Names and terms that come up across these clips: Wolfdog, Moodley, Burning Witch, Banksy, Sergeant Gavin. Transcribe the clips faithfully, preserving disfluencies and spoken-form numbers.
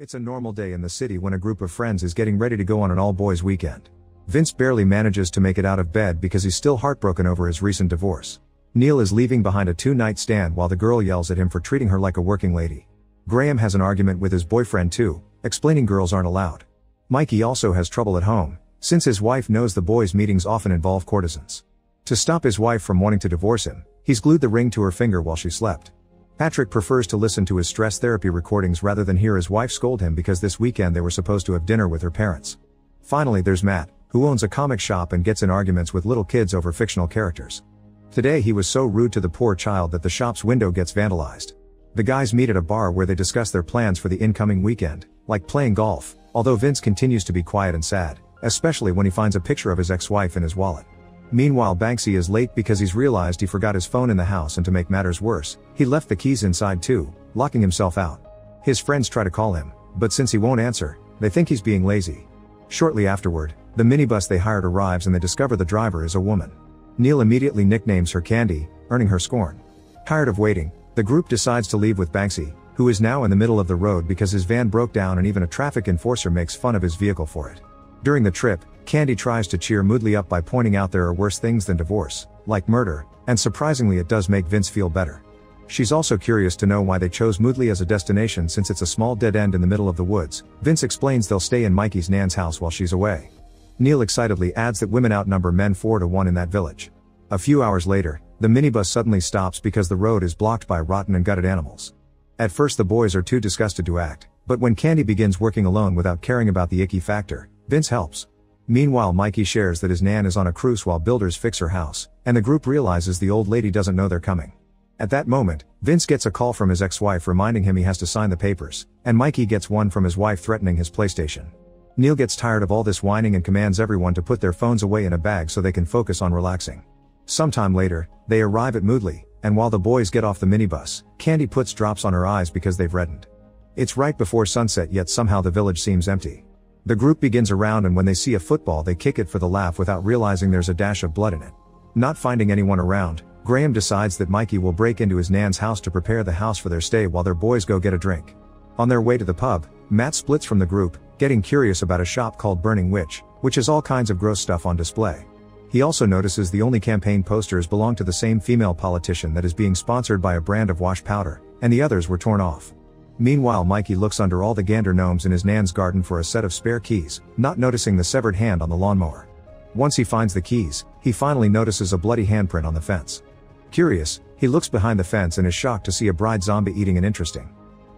It's a normal day in the city when a group of friends is getting ready to go on an all-boys weekend. Vince barely manages to make it out of bed because he's still heartbroken over his recent divorce. Neil is leaving behind a two-night stand while the girl yells at him for treating her like a working lady. Graham has an argument with his boyfriend too, explaining girls aren't allowed. Mikey also has trouble at home, since his wife knows the boys' meetings often involve courtesans. To stop his wife from wanting to divorce him, he's glued the ring to her finger while she slept. Patrick prefers to listen to his stress therapy recordings rather than hear his wife scold him because this weekend they were supposed to have dinner with her parents. Finally there's Matt, who owns a comic shop and gets in arguments with little kids over fictional characters. Today he was so rude to the poor child that the shop's window gets vandalized. The guys meet at a bar where they discuss their plans for the incoming weekend, like playing golf, although Vince continues to be quiet and sad, especially when he finds a picture of his ex-wife in his wallet. Meanwhile Banksy is late because he's realized he forgot his phone in the house, and to make matters worse, he left the keys inside too, locking himself out. His friends try to call him, but since he won't answer, they think he's being lazy. Shortly afterward, the minibus they hired arrives and they discover the driver is a woman. Neil immediately nicknames her Candy, earning her scorn. Tired of waiting, the group decides to leave with Banksy, who is now in the middle of the road because his van broke down and even a traffic enforcer makes fun of his vehicle for it. During the trip, Candy tries to cheer Moodley up by pointing out there are worse things than divorce, like murder, and surprisingly it does make Vince feel better. She's also curious to know why they chose Moodley as a destination since it's a small dead end in the middle of the woods. Vince explains they'll stay in Mikey's nan's house while she's away. Neil excitedly adds that women outnumber men four to one in that village. A few hours later, the minibus suddenly stops because the road is blocked by rotten and gutted animals. At first the boys are too disgusted to act, but when Candy begins working alone without caring about the icky factor, Vince helps. Meanwhile Mikey shares that his nan is on a cruise while builders fix her house, and the group realizes the old lady doesn't know they're coming. At that moment, Vince gets a call from his ex-wife reminding him he has to sign the papers, and Mikey gets one from his wife threatening his PlayStation. Neil gets tired of all this whining and commands everyone to put their phones away in a bag so they can focus on relaxing. Sometime later, they arrive at Moodley, and while the boys get off the minibus, Candy puts drops on her eyes because they've reddened. It's right before sunset, yet somehow the village seems empty. The group begins around, and when they see a football they kick it for the laugh without realizing there's a dash of blood in it. Not finding anyone around, Graham decides that Mikey will break into his nan's house to prepare the house for their stay while their boys go get a drink. On their way to the pub, Matt splits from the group, getting curious about a shop called Burning Witch, which has all kinds of gross stuff on display. He also notices the only campaign posters belong to the same female politician that is being sponsored by a brand of wash powder, and the others were torn off. Meanwhile Mikey looks under all the gander gnomes in his nan's garden for a set of spare keys, not noticing the severed hand on the lawnmower. Once he finds the keys, he finally notices a bloody handprint on the fence. Curious, he looks behind the fence and is shocked to see a bride zombie eating an interesting.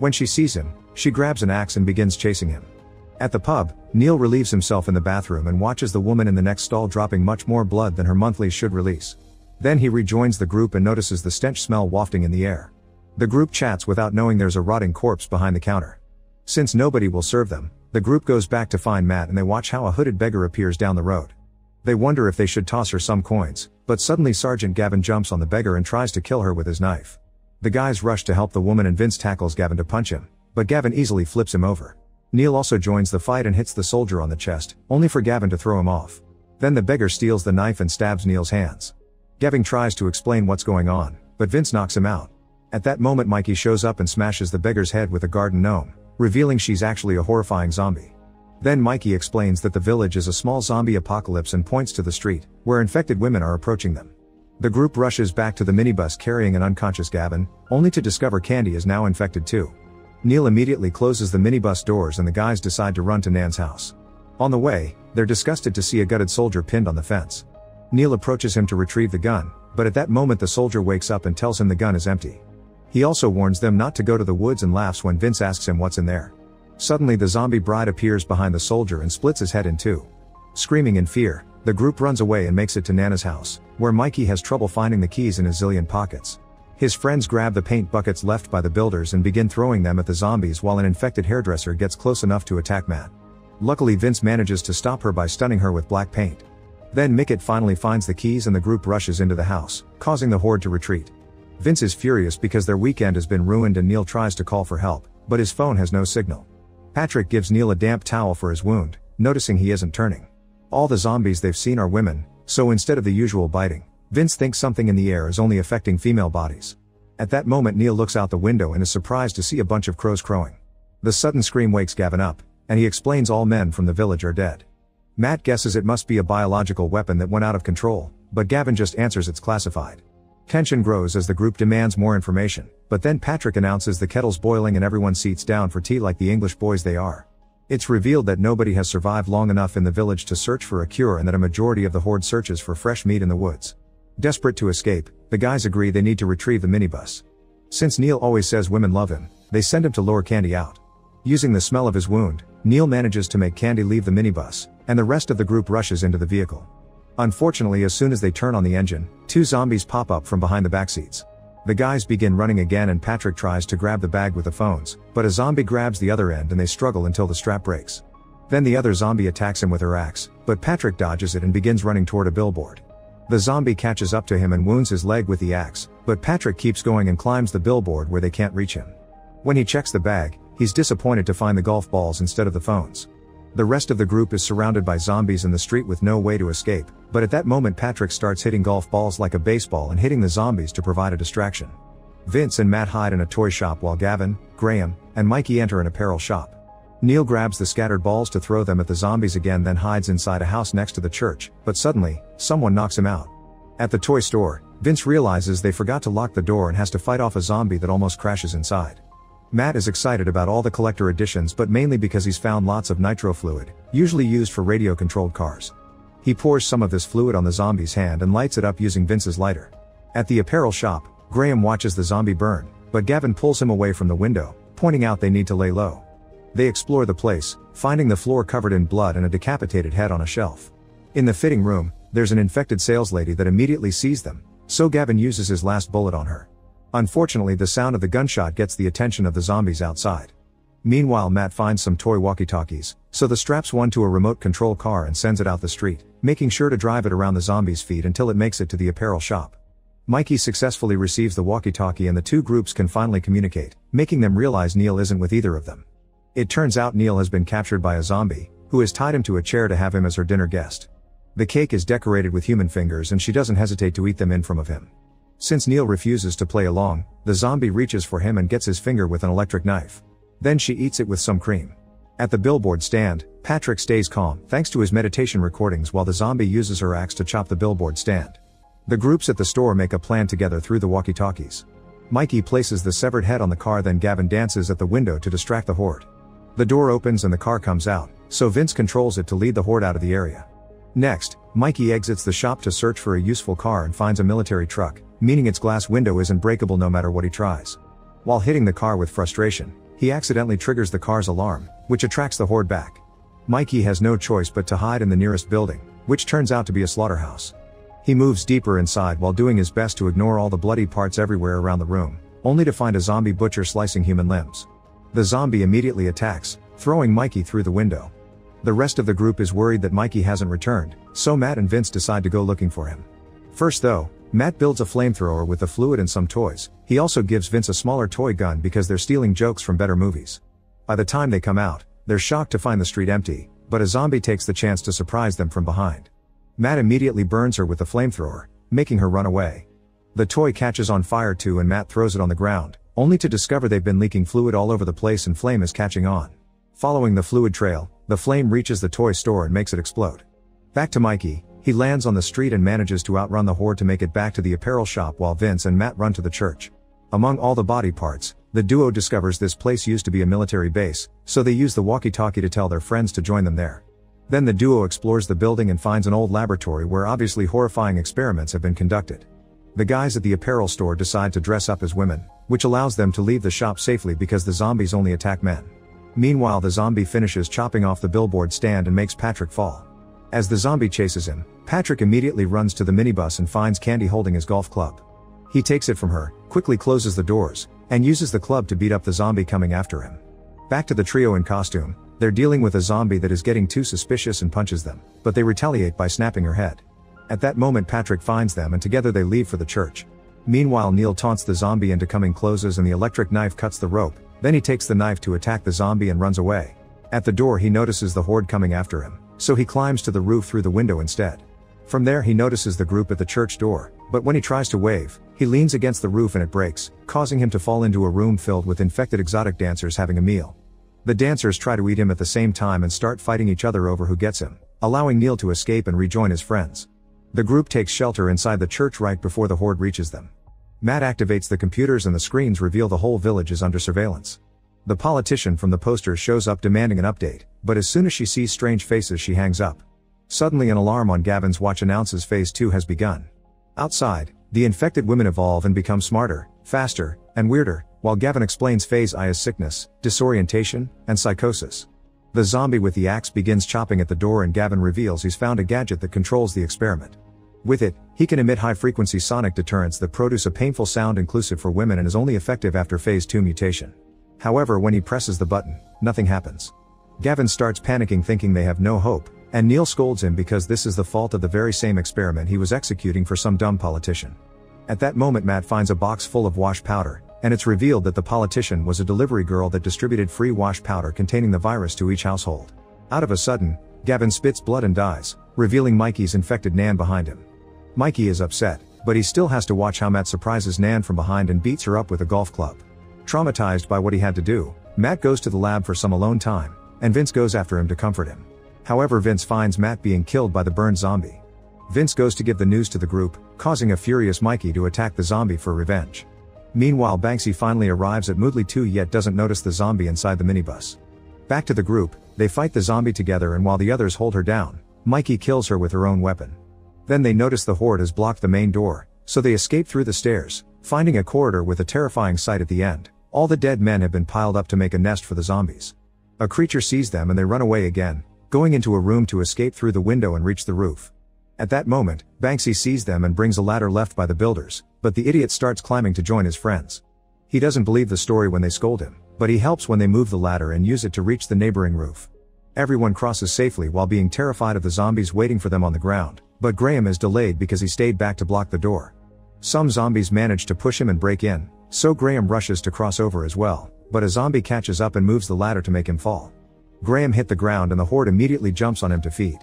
When she sees him, she grabs an axe and begins chasing him. At the pub, Neil relieves himself in the bathroom and watches the woman in the next stall dropping much more blood than her monthly should release. Then he rejoins the group and notices the stench smell wafting in the air. The group chats without knowing there's a rotting corpse behind the counter. Since nobody will serve them, the group goes back to find Matt and they watch how a hooded beggar appears down the road. They wonder if they should toss her some coins, but suddenly Sergeant Gavin jumps on the beggar and tries to kill her with his knife. The guys rush to help the woman and Vince tackles Gavin to punch him, but Gavin easily flips him over. Neil also joins the fight and hits the soldier on the chest, only for Gavin to throw him off. Then the beggar steals the knife and stabs Neil's hands. Gavin tries to explain what's going on, but Vince knocks him out. At that moment Mikey shows up and smashes the beggar's head with a garden gnome, revealing she's actually a horrifying zombie. Then Mikey explains that the village is a small zombie apocalypse and points to the street, where infected women are approaching them. The group rushes back to the minibus carrying an unconscious Gavin, only to discover Candy is now infected too. Neil immediately closes the minibus doors and the guys decide to run to Nan's house. On the way, they're disgusted to see a gutted soldier pinned on the fence. Neil approaches him to retrieve the gun, but at that moment the soldier wakes up and tells him the gun is empty. He also warns them not to go to the woods and laughs when Vince asks him what's in there. Suddenly the zombie bride appears behind the soldier and splits his head in two. Screaming in fear, the group runs away and makes it to Nana's house, where Mikey has trouble finding the keys in his zillion pockets. His friends grab the paint buckets left by the builders and begin throwing them at the zombies while an infected hairdresser gets close enough to attack Matt. Luckily Vince manages to stop her by stunning her with black paint. Then Mickett finally finds the keys and the group rushes into the house, causing the horde to retreat. Vince is furious because their weekend has been ruined and Neil tries to call for help, but his phone has no signal. Patrick gives Neil a damp towel for his wound, noticing he isn't turning. All the zombies they've seen are women, so instead of the usual biting, Vince thinks something in the air is only affecting female bodies. At that moment Neil looks out the window and is surprised to see a bunch of crows crowing. The sudden scream wakes Gavin up, and he explains all men from the village are dead. Matt guesses it must be a biological weapon that went out of control, but Gavin just answers it's classified. Tension grows as the group demands more information, but then Patrick announces the kettle's boiling and everyone seats down for tea like the English boys they are. It's revealed that nobody has survived long enough in the village to search for a cure and that a majority of the horde searches for fresh meat in the woods. Desperate to escape, the guys agree they need to retrieve the minibus. Since Neil always says women love him, they send him to lure Candy out. Using the smell of his wound, Neil manages to make Candy leave the minibus, and the rest of the group rushes into the vehicle. Unfortunately, as soon as they turn on the engine, two zombies pop up from behind the backseats. The guys begin running again and Patrick tries to grab the bag with the phones, but a zombie grabs the other end and they struggle until the strap breaks. Then the other zombie attacks him with her axe, but Patrick dodges it and begins running toward a billboard. The zombie catches up to him and wounds his leg with the axe, but Patrick keeps going and climbs the billboard where they can't reach him. When he checks the bag, he's disappointed to find the golf balls instead of the phones. The rest of the group is surrounded by zombies in the street with no way to escape, but at that moment Patrick starts hitting golf balls like a baseball and hitting the zombies to provide a distraction. Vince and Matt hide in a toy shop while Gavin, Graham, and Mikey enter an apparel shop. Neil grabs the scattered balls to throw them at the zombies again, then hides inside a house next to the church, but suddenly, someone knocks him out. At the toy store, Vince realizes they forgot to lock the door and has to fight off a zombie that almost crashes inside. Matt is excited about all the collector editions, but mainly because he's found lots of nitro fluid, usually used for radio-controlled cars. He pours some of this fluid on the zombie's hand and lights it up using Vince's lighter. At the apparel shop, Graham watches the zombie burn, but Gavin pulls him away from the window, pointing out they need to lay low. They explore the place, finding the floor covered in blood and a decapitated head on a shelf. In the fitting room, there's an infected saleslady that immediately sees them, so Gavin uses his last bullet on her. Unfortunately, the sound of the gunshot gets the attention of the zombies outside. Meanwhile, Matt finds some toy walkie-talkies, so the straps one to a remote control car and sends it out the street, making sure to drive it around the zombies' feet until it makes it to the apparel shop. Mikey successfully receives the walkie-talkie and the two groups can finally communicate, making them realize Neil isn't with either of them. It turns out Neil has been captured by a zombie, who has tied him to a chair to have him as her dinner guest. The cake is decorated with human fingers and she doesn't hesitate to eat them in front of him. Since Neil refuses to play along, the zombie reaches for him and gets his finger with an electric knife. Then she eats it with some cream. At the billboard stand, Patrick stays calm thanks to his meditation recordings while the zombie uses her axe to chop the billboard stand. The groups at the store make a plan together through the walkie-talkies. Mikey places the severed head on the car, then Gavin dances at the window to distract the horde. The door opens and the car comes out, so Vince controls it to lead the horde out of the area. Next, Mikey exits the shop to search for a useful car and finds a military truck, meaning its glass window isn't breakable no matter what he tries. While hitting the car with frustration, he accidentally triggers the car's alarm, which attracts the horde back. Mikey has no choice but to hide in the nearest building, which turns out to be a slaughterhouse. He moves deeper inside while doing his best to ignore all the bloody parts everywhere around the room, only to find a zombie butcher slicing human limbs. The zombie immediately attacks, throwing Mikey through the window. The rest of the group is worried that Mikey hasn't returned, so Matt and Vince decide to go looking for him. First though, Matt builds a flamethrower with the fluid and some toys. He also gives Vince a smaller toy gun because they're stealing jokes from better movies. By the time they come out, they're shocked to find the street empty, but a zombie takes the chance to surprise them from behind. Matt immediately burns her with the flamethrower, making her run away. The toy catches on fire too and Matt throws it on the ground, only to discover they've been leaking fluid all over the place and flame is catching on. Following the fluid trail, the flame reaches the toy store and makes it explode. Back to Mikey. He lands on the street and manages to outrun the horde to make it back to the apparel shop while Vince and Matt run to the church. Among all the body parts, the duo discovers this place used to be a military base, so they use the walkie-talkie to tell their friends to join them there. Then the duo explores the building and finds an old laboratory where obviously horrifying experiments have been conducted. The guys at the apparel store decide to dress up as women, which allows them to leave the shop safely because the zombies only attack men. Meanwhile, the zombie finishes chopping off the billboard stand and makes Patrick fall. As the zombie chases him, Patrick immediately runs to the minibus and finds Candy holding his golf club. He takes it from her, quickly closes the doors, and uses the club to beat up the zombie coming after him. Back to the trio in costume, they're dealing with a zombie that is getting too suspicious and punches them, but they retaliate by snapping her head. At that moment Patrick finds them and together they leave for the church. Meanwhile, Neil taunts the zombie into coming closes and the electric knife cuts the rope, then he takes the knife to attack the zombie and runs away. At the door he notices the horde coming after him, so he climbs to the roof through the window instead. From there he notices the group at the church door, but when he tries to wave, he leans against the roof and it breaks, causing him to fall into a room filled with infected exotic dancers having a meal. The dancers try to eat him at the same time and start fighting each other over who gets him, allowing Neil to escape and rejoin his friends. The group takes shelter inside the church right before the horde reaches them. Matt activates the computers and the screens reveal the whole village is under surveillance. The politician from the poster shows up demanding an update, but as soon as she sees strange faces she hangs up. Suddenly an alarm on Gavin's watch announces phase two has begun. Outside, the infected women evolve and become smarter, faster, and weirder, while Gavin explains phase one is sickness, disorientation, and psychosis. The zombie with the axe begins chopping at the door and Gavin reveals he's found a gadget that controls the experiment. With it, he can emit high-frequency sonic deterrents that produce a painful sound inclusive for women and is only effective after phase two mutation. However, when he presses the button, nothing happens. Gavin starts panicking thinking they have no hope, and Neil scolds him because this is the fault of the very same experiment he was executing for some dumb politician. At that moment Matt finds a box full of wash powder, and it's revealed that the politician was a delivery girl that distributed free wash powder containing the virus to each household. Out of a sudden, Gavin spits blood and dies, revealing Mikey's infected Nan behind him. Mikey is upset, but he still has to watch how Matt surprises Nan from behind and beats her up with a golf club. Traumatized by what he had to do, Matt goes to the lab for some alone time, and Vince goes after him to comfort him. However, Vince finds Matt being killed by the burned zombie. Vince goes to give the news to the group, causing a furious Mikey to attack the zombie for revenge. Meanwhile, Banksy finally arrives at Moodley two yet doesn't notice the zombie inside the minibus. Back to the group, they fight the zombie together and while the others hold her down, Mikey kills her with her own weapon. Then they notice the horde has blocked the main door, so they escape through the stairs, finding a corridor with a terrifying sight at the end. All the dead men have been piled up to make a nest for the zombies. A creature sees them and they run away again, going into a room to escape through the window and reach the roof. At that moment, Banksy sees them and brings a ladder left by the builders, but the idiot starts climbing to join his friends. He doesn't believe the story when they scold him, but he helps when they move the ladder and use it to reach the neighboring roof. Everyone crosses safely while being terrified of the zombies waiting for them on the ground, but Graham is delayed because he stayed back to block the door. Some zombies manage to push him and break in, so Graham rushes to cross over as well, but a zombie catches up and moves the ladder to make him fall. Graham hit the ground and the horde immediately jumps on him to feed.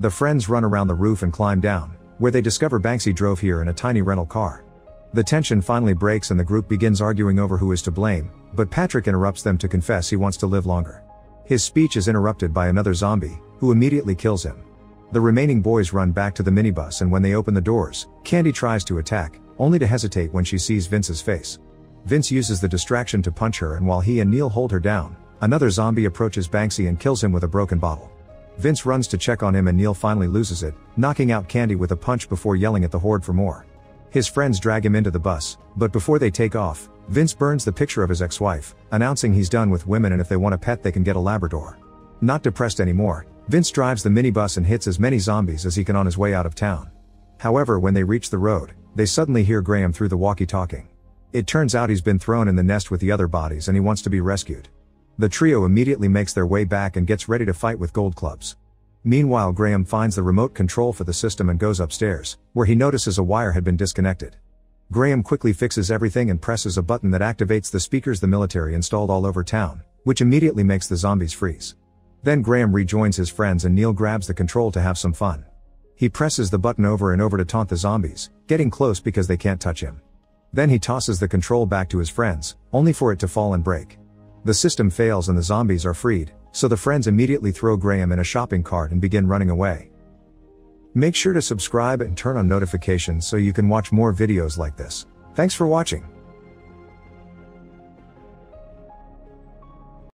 The friends run around the roof and climb down, where they discover Banksy drove here in a tiny rental car. The tension finally breaks and the group begins arguing over who is to blame, but Patrick interrupts them to confess he wants to live longer. His speech is interrupted by another zombie, who immediately kills him. The remaining boys run back to the minibus and when they open the doors, Candy tries to attack, only to hesitate when she sees Vince's face. Vince uses the distraction to punch her and while he and Neil hold her down, another zombie approaches Banksy and kills him with a broken bottle. Vince runs to check on him and Neil finally loses it, knocking out Candy with a punch before yelling at the horde for more. His friends drag him into the bus, but before they take off, Vince burns the picture of his ex-wife, announcing he's done with women and if they want a pet they can get a Labrador. Not depressed anymore, Vince drives the minibus and hits as many zombies as he can on his way out of town. However, when they reach the road, they suddenly hear Graham through the walkie talking. It turns out he's been thrown in the nest with the other bodies and he wants to be rescued. The trio immediately makes their way back and gets ready to fight with gold clubs. Meanwhile, Graham finds the remote control for the system and goes upstairs, where he notices a wire had been disconnected. Graham quickly fixes everything and presses a button that activates the speakers the military installed all over town, which immediately makes the zombies freeze. Then Graham rejoins his friends and Neil grabs the control to have some fun. He presses the button over and over to taunt the zombies, getting close because they can't touch him. Then he tosses the control back to his friends, only for it to fall and break. The system fails and the zombies are freed, so the friends immediately throw Graham in a shopping cart and begin running away. Make sure to subscribe and turn on notifications so you can watch more videos like this. Thanks for watching.